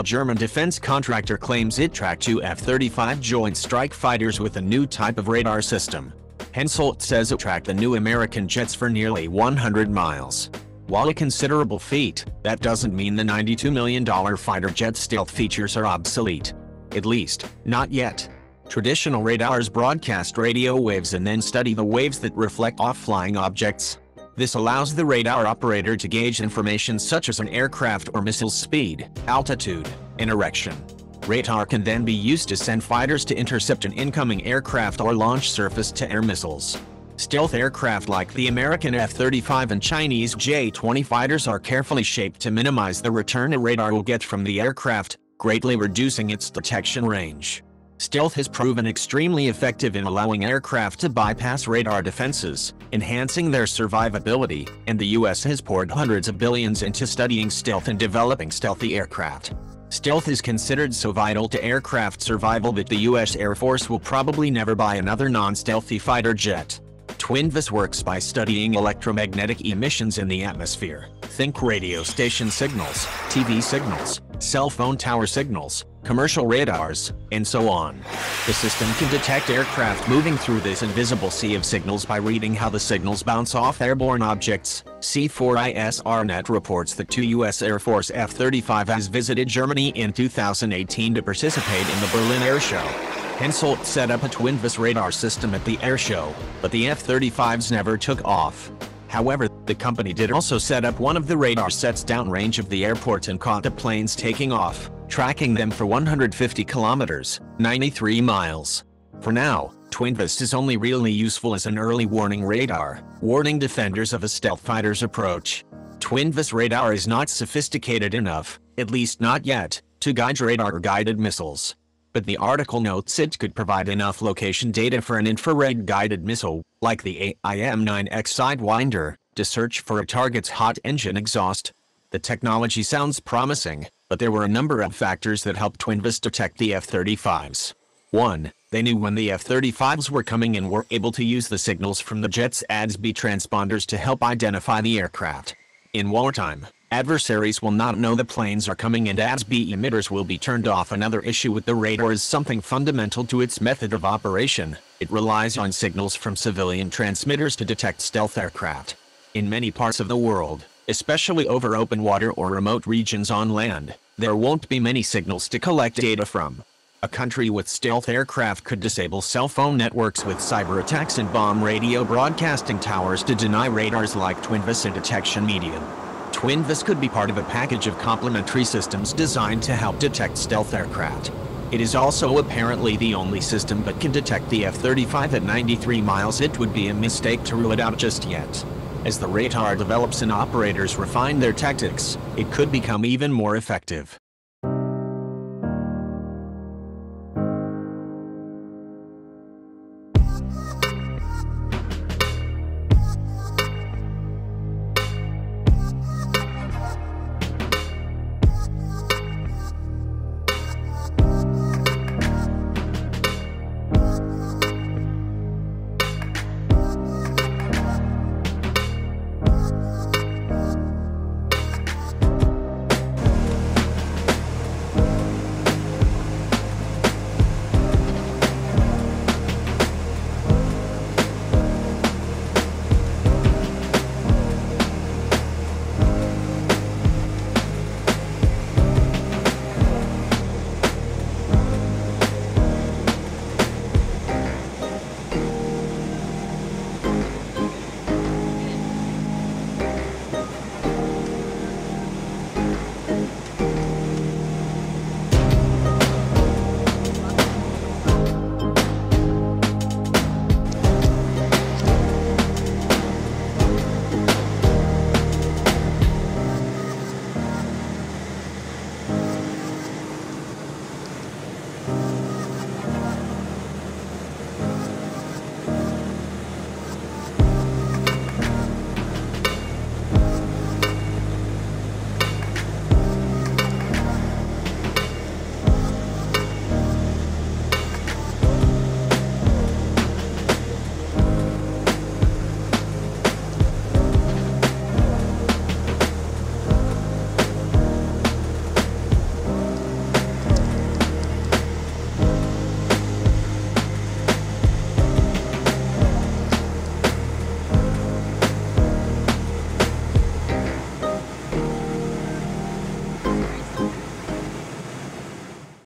a German defense contractor claims it tracked two F-35 Joint Strike Fighters with a new type of radar system. Hensoldt says it tracked the new American jets for nearly 100 miles. While a considerable feat, that doesn't mean the $92 million fighter jet stealth features are obsolete. At least, not yet. Traditional radars broadcast radio waves and then study the waves that reflect off flying objects. This allows the radar operator to gauge information such as an aircraft or missile's speed, altitude, and direction. Radar can then be used to send fighters to intercept an incoming aircraft or launch surface-to-air missiles. Stealth aircraft like the American F-35 and Chinese J-20 fighters are carefully shaped to minimize the return a radar will get from the aircraft, greatly reducing its detection range. Stealth has proven extremely effective in allowing aircraft to bypass radar defenses, enhancing their survivability, and the U.S. has poured hundreds of billions into studying stealth and developing stealthy aircraft. Stealth is considered so vital to aircraft survival that the U.S. Air Force will probably never buy another non-stealthy fighter jet. TwinVis works by studying electromagnetic emissions in the atmosphere. Think radio station signals, TV signals, cell phone tower signals, commercial radars, and so on. The system can detect aircraft moving through this invisible sea of signals by reading how the signals bounce off airborne objects. C4ISRNet reports that two U.S. Air Force F-35As visited Germany in 2018 to participate in the Berlin Air Show. Hensoldt set up a TwinVis radar system at the air show, but the F-35s never took off. However, the company did also set up one of the radar sets downrange of the airport and caught the planes taking off, tracking them for 150 kilometers, 93 miles. For now, TwinVis is only really useful as an early warning radar, warning defenders of a stealth fighter's approach. TwinVis radar is not sophisticated enough, at least not yet, to guide radar-guided missiles. But the article notes it could provide enough location data for an infrared-guided missile, like the AIM-9X Sidewinder, to search for a target's hot engine exhaust. The technology sounds promising, but there were a number of factors that helped TwinVis detect the F-35s. 1. They knew when the F-35s were coming and were able to use the signals from the jet's ADS-B transponders to help identify the aircraft. In wartime, adversaries will not know the planes are coming and ADS-B emitters will be turned off. Another issue with the radar is something fundamental to its method of operation. It relies on signals from civilian transmitters to detect stealth aircraft. In many parts of the world, especially over open water or remote regions on land, there won't be many signals to collect data from. A country with stealth aircraft could disable cell phone networks with cyber attacks and bomb radio broadcasting towers to deny radars like TwinVis a detection medium. TwinVis could be part of a package of complementary systems designed to help detect stealth aircraft. It is also apparently the only system that can detect the F-35 at 93 miles. It would be a mistake to rule it out just yet. As the radar develops and operators refine their tactics, it could become even more effective.